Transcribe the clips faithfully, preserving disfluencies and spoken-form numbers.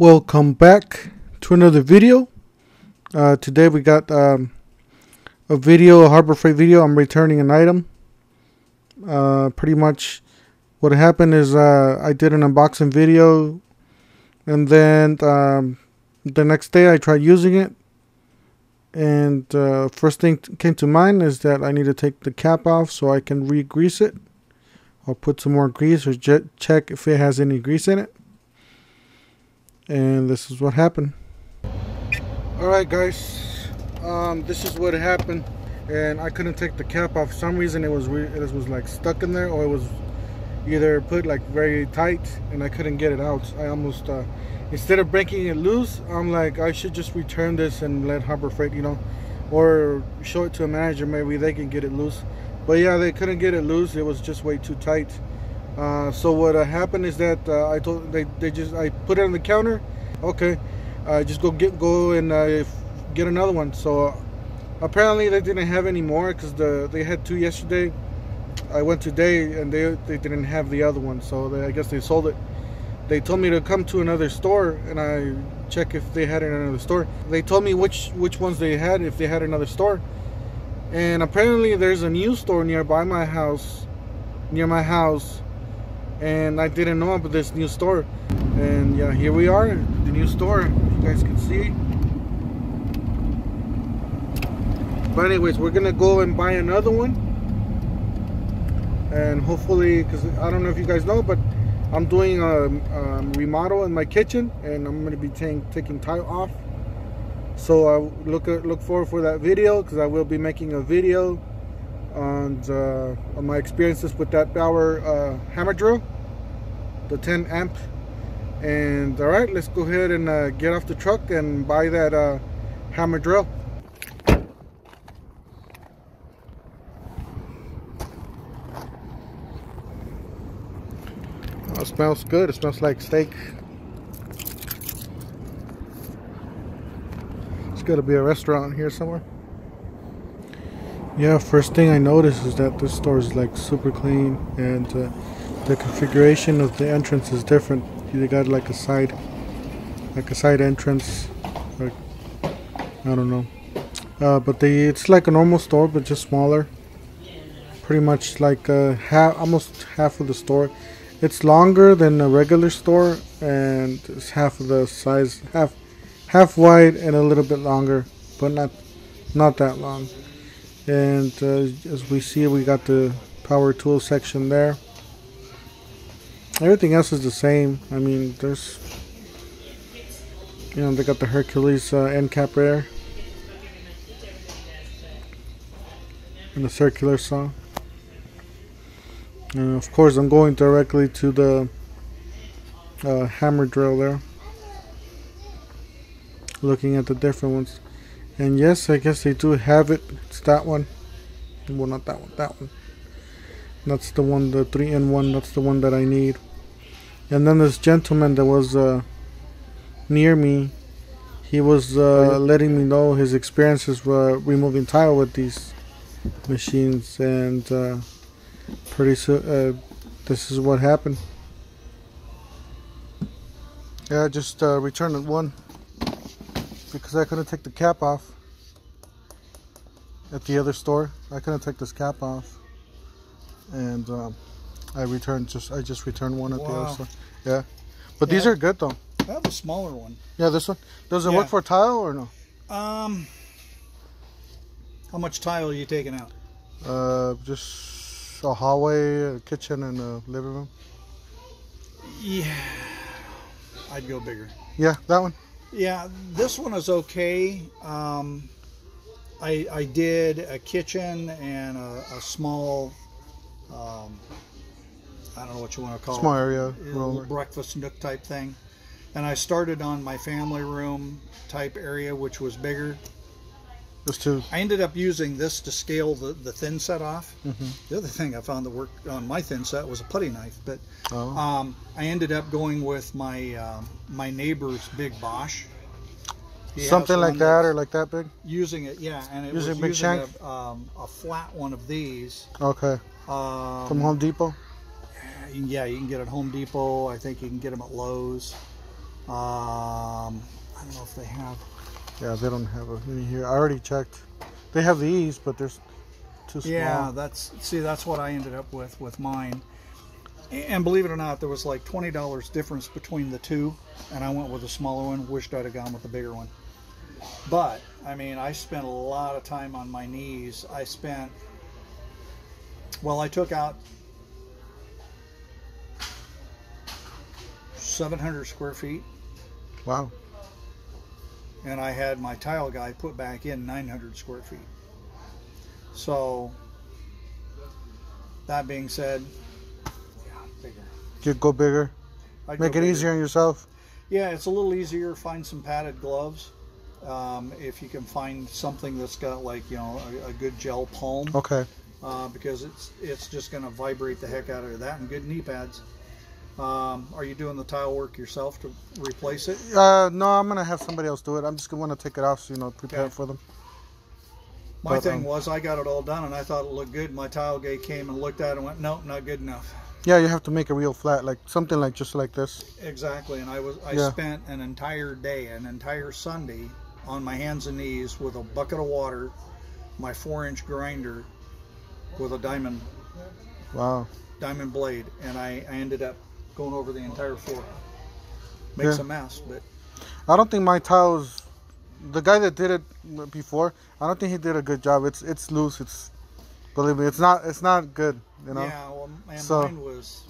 Welcome back to another video. Uh, today we got um, a video, a Harbor Freight video. I'm returning an item. Uh, pretty much what happened is uh, I did an unboxing video, and then um, the next day I tried using it, and uh, first thing came to mind is that I need to take the cap off so I can re-grease it. I'll put some more grease or check if it has any grease in it. And this is what happened. Alright guys, um, this is what happened, and I couldn't take the cap off. For some reason it was re it was like stuck in there, or it was either put like very tight and I couldn't get it out. I almost, uh, instead of breaking it loose, I'm like, I should just return this and let Harbor Freight, you know, or show it to a manager, maybe they can get it loose. But yeah, they couldn't get it loose, it was just way too tight. Uh, so what uh, happened is that uh, I told they they just I put it on the counter. Okay, uh, just go get go and uh, get another one. So uh, apparently they didn't have any more, because the they had two yesterday. I went today and they they didn't have the other one. So they, I guess they sold it. They told me to come to another store and I check if they had it in another store. They told me which which ones they had, if they had another store. And apparently there's a new store nearby my house, near my house. And I didn't know about this new store, and yeah, here we are, the new store, you guys can see. But anyways, we're gonna go and buy another one, and hopefully, because I don't know if you guys know, but I'm doing a, a remodel in my kitchen, and I'm gonna be taking tile off. So I look look forward for that video, because I will be making a video And, uh, on my experiences with that Bauer uh, hammer drill, the ten amp. And alright, let's go ahead and uh, get off the truck and buy that uh, hammer drill. Oh, it smells good, it smells like steak. It's gotta be a restaurant here somewhere. Yeah, first thing I noticed is that this store is like super clean, and uh, the configuration of the entrance is different. They got like a side, like a side entrance, like, I don't know. Uh, but they, it's like a normal store, but just smaller. Pretty much like uh, half, almost half of the store. It's longer than a regular store, and it's half of the size, half, half wide and a little bit longer, but not, not that long. And uh, as we see, we got the power tool section there. Everything else is the same. I mean, there's, you know, they got the Hercules uh, end cap there, and the circular saw. And of course, I'm going directly to the uh, hammer drill there, looking at the different ones. And yes, I guess they do have it. It's that one. Well, not that one, that one. That's the one, the three in one, that's the one that I need. And then this gentleman that was uh, near me, he was uh, letting me know his experiences were removing tile with these machines. And uh, pretty soon, uh, this is what happened. Yeah, I just uh, returned one, because I couldn't take the cap off at the other store. I couldn't take this cap off, and um, I returned just I just returned one at wow. the other store. Yeah, but yeah, these are good though. I have a smaller one. Yeah, this one does it yeah. work for tile or no? Um, how much tile are you taking out? Uh, just a hallway, a kitchen, and a living room. Yeah, I'd go bigger. Yeah, that one. Yeah, this one is okay. Um, I, I did a kitchen and a, a small, um, I don't know what you want to call it. Small area. Room. Breakfast nook type thing. And I started on my family room type area, which was bigger. This too. I ended up using this to scale the, the thin set off. Mm-hmm. The other thing I found that worked on my thin set was a putty knife. But oh. um, I ended up going with my um, my neighbor's big Bosch. He Something like that, or like that big? Using it, yeah. And it using was a big using shank? A, um, a flat one of these. Okay. Um, From Home Depot? Yeah, you can get it at Home Depot. I think you can get them at Lowe's. Um, I don't know if they have, yeah, they don't have any here. I already checked. They have these, but they're too small. Yeah, that's, see, that's what I ended up with with mine. And believe it or not, there was like twenty dollars difference between the two, and I went with the smaller one. Wished I'd have gone with the bigger one. But, I mean, I spent a lot of time on my knees. I spent, well, I took out seven hundred square feet. Wow. And I had my tile guy put back in nine hundred square feet. So, that being said, yeah, bigger. You'd go bigger? I'd Make go it bigger. Easier on yourself? Yeah, it's a little easier. Find some padded gloves. Um, if you can find something that's got, like, you know, a, a good gel palm. Okay. Uh, because it's it's just going to vibrate the heck out of that, and good knee pads. Um, are you doing the tile work yourself to replace it? Uh, no, I'm going to have somebody else do it. I'm just going to want to take it off, so, you know, prepare okay. for them. My but, thing um, was, I got it all done, and I thought it looked good. My tile guy came and looked at it and went, nope, not good enough. Yeah, you have to make a real flat, like something like just like this. Exactly, and I was I yeah. spent an entire day, an entire Sunday, on my hands and knees with a bucket of water, my four-inch grinder, with a diamond, wow, diamond blade, and I, I ended up going over the entire floor. Makes yeah. a mess, but I don't think my tiles. The guy that did it before, I don't think he did a good job. It's it's loose. It's believe me, it's not it's not good. You know. Yeah, well, and so, mine was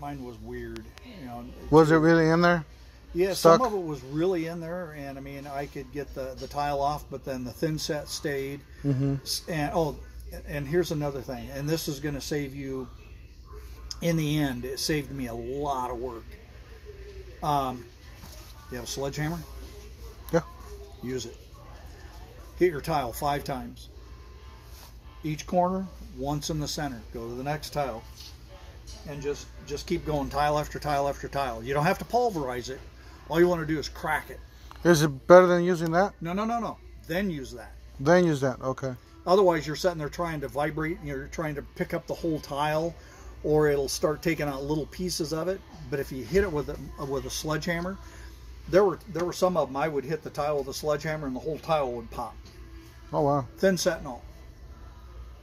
mine was weird. You know. Was it really in there? Yeah, Stuck? Some of it was really in there, and I mean, I could get the the tile off, but then the thin set stayed. Mm-hmm. And oh. And here's another thing, and this is going to save you, in the end, it saved me a lot of work. Um, you have a sledgehammer? Yeah. Use it. Hit your tile five times. Each corner, once in the center. Go to the next tile. And just, just keep going, tile after tile after tile. You don't have to pulverize it. All you want to do is crack it. Is it better than using that? No, no, no, no. Then use that. Then use that, okay. Otherwise, you're sitting there trying to vibrate, and you're trying to pick up the whole tile, or it'll start taking out little pieces of it. But if you hit it with a, with a sledgehammer, there were there were some of them I would hit the tile with a sledgehammer, and the whole tile would pop. Oh, wow. Thin set and all.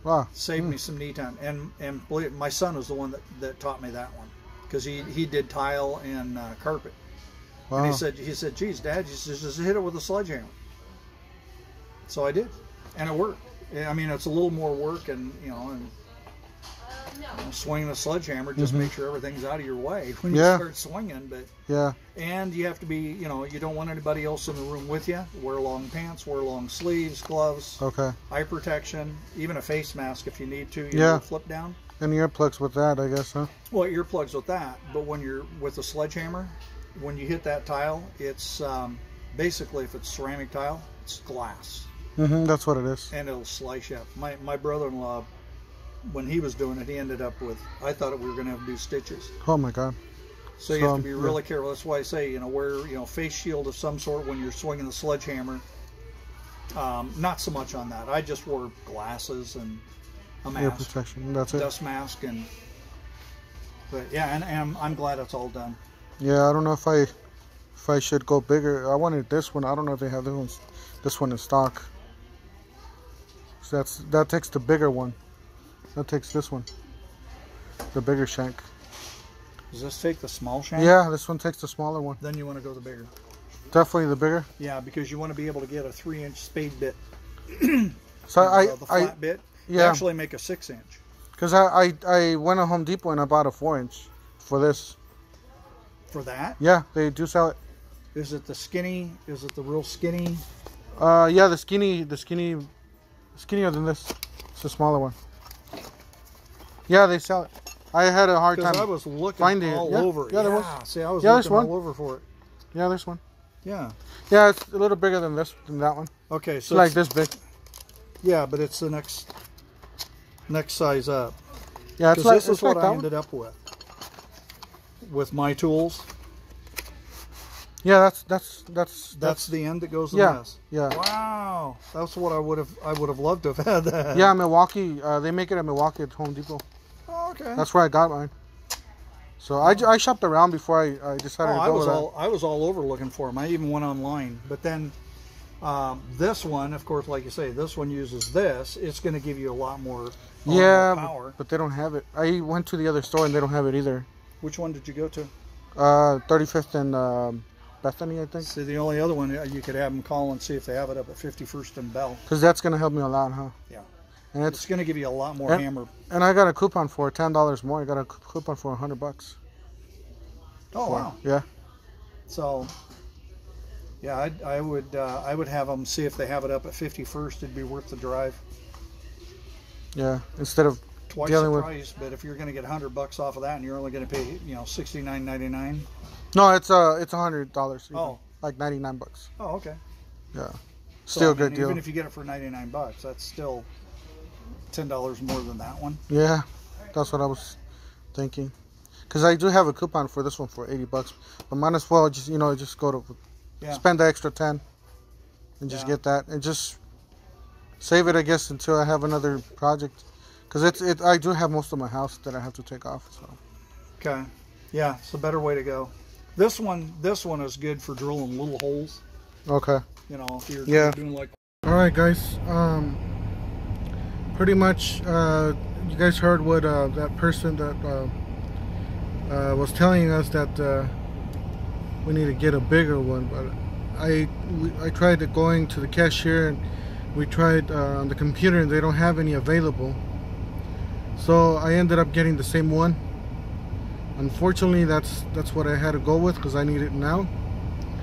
Wow. Saved mm. me some knee time. And and believe it, my son was the one that, that taught me that one, because he, he did tile and uh, carpet. Wow. And he said, he said, geez, Dad, just, just hit it with a sledgehammer. So I did, and it worked. I mean, it's a little more work, and you know, and you know, swinging a sledgehammer, just mm-hmm. make sure everything's out of your way when yeah. you start swinging. But yeah, and you have to be, you know, you don't want anybody else in the room with you. Wear long pants, wear long sleeves, gloves, okay, eye protection, even a face mask if you need to. You yeah, know, flip down. And earplugs with that, I guess, huh? Well, earplugs with that, but when you're with a sledgehammer, when you hit that tile, it's um, basically, if it's ceramic tile, it's glass. Mm-hmm, that's what it is. And it'll slice you up. My, my brother-in-law, when he was doing it, he ended up with, I thought we were going to have to do stitches. Oh, my God. So, so you have to be really yeah. careful. That's why I say, you know, wear, you know, face shield of some sort when you're swinging the sledgehammer. Um, not so much on that. I just wore glasses and a mask. Ear protection, that's it. Dust mask. And, but, yeah, and, and I'm, I'm glad it's all done. Yeah, I don't know if I, if I should go bigger. I wanted this one. I don't know if they have this one, this one in stock. That's that takes the bigger one. That takes this one. The bigger shank. Does this take the small shank? Yeah, this one takes the smaller one. Then you want to go the bigger. Definitely the bigger? Yeah, because you want to be able to get a three inch spade bit. So I the flat I, bit. Yeah. Actually make a six inch. Because I, I, I went to Home Depot and I bought a four inch for this. For that? Yeah, they do sell it. Is it the skinny? Is it the real skinny? Uh yeah, the skinny the skinny skinnier than this. It's a smaller one. Yeah, they sell it. I had a hard time I was looking finding all it. over. Yeah, yeah, there was. See, I was yeah, looking one. all over for it. Yeah, there's one. Yeah. Yeah, it's a little bigger than this than that one. Okay, so it's like it's, this big. Yeah, but it's the next next size up. Yeah, it's like, this it's is like what I one. ended up with with my tools. Yeah, that's that's that's that's, that's the end that goes to yeah, this. Yeah. Wow, that's what I would have I would have loved to have had that. Yeah, Milwaukee. Uh, they make it at Milwaukee at Home Depot. Oh, okay. That's where I got mine. So I, I shopped around before I, I decided oh, to go I was with all, that. I was all over looking for them. I even went online. But then um, this one, of course, like you say, this one uses this. It's going to give you a lot more, yeah, lot more power. But they don't have it. I went to the other store and they don't have it either. Which one did you go to? Uh, thirty-fifth and um, Bethany, I think. See, the only other one, you could have them call and see if they have it up at fifty-first and Bell. Because that's going to help me a lot, huh? Yeah. And it's, it's going to give you a lot more and, hammer. And I got a coupon for ten dollars more. I got a coupon for a hundred bucks. Oh, so, wow. Yeah. So, yeah, I'd, I would uh, I would have them see if they have it up at fifty-first. It'd be worth the drive. Yeah, instead of twice the price. With... But if you're going to get a hundred bucks off of that and you're only going to pay, you know, sixty-nine ninety-nine. No, it's uh, it's a hundred dollars. Oh. Like ninety-nine bucks. Oh, okay. Yeah. Still so, a good I mean, deal. Even if you get it for ninety-nine bucks, that's still... ten dollars more than that one. Yeah, that's what I was thinking. Because I do have a coupon for this one for eighty bucks. But might as well just, you know, just go to, yeah. spend the extra ten and just yeah. get that. And just save it, I guess, until I have another project. Because it's, it, I do have most of my house that I have to take off. So. Okay. Yeah, it's a better way to go. This one, this one is good for drilling little holes. Okay. You know, if you're yeah. doing like... All right, guys. Um... Pretty much, uh, you guys heard what uh, that person that uh, uh, was telling us that uh, we need to get a bigger one. But I, I tried going to the cashier, and we tried uh, on the computer, and they don't have any available. So I ended up getting the same one. Unfortunately, that's that's what I had to go with because I need it now.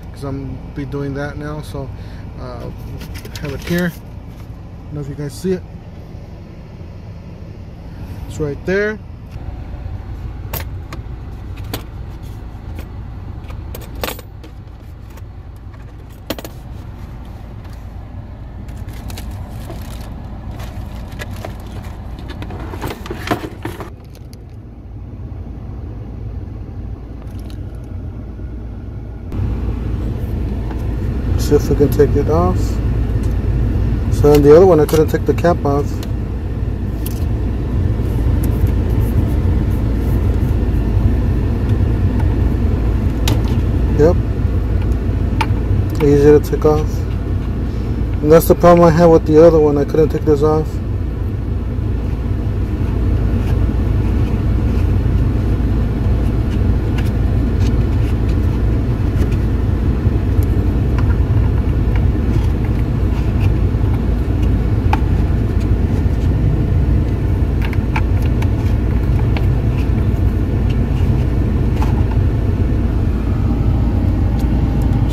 Because I'm be doing that now. So uh, have it here. I don't know if you guys see it. It's right there. See if we can take it off. So on the other one, I couldn't take the cap off. Yep, easy to take off, and that's the problem I had with the other one. I couldn't take this off.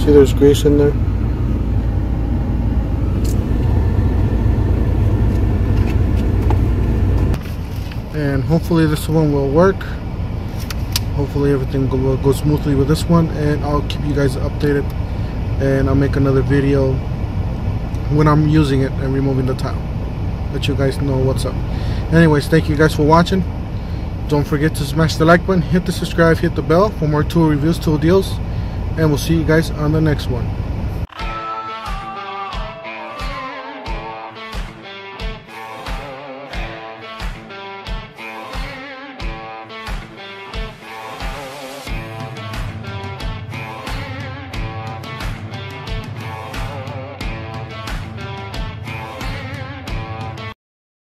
See, there's grease in there. And hopefully this one will work. Hopefully everything will go smoothly with this one, and I'll keep you guys updated, and I'll make another video when I'm using it and removing the tile. Let you guys know what's up. Anyways, thank you guys for watching. Don't forget to smash the like button, hit the subscribe, hit the bell for more tool reviews, tool deals. And we'll see you guys on the next one.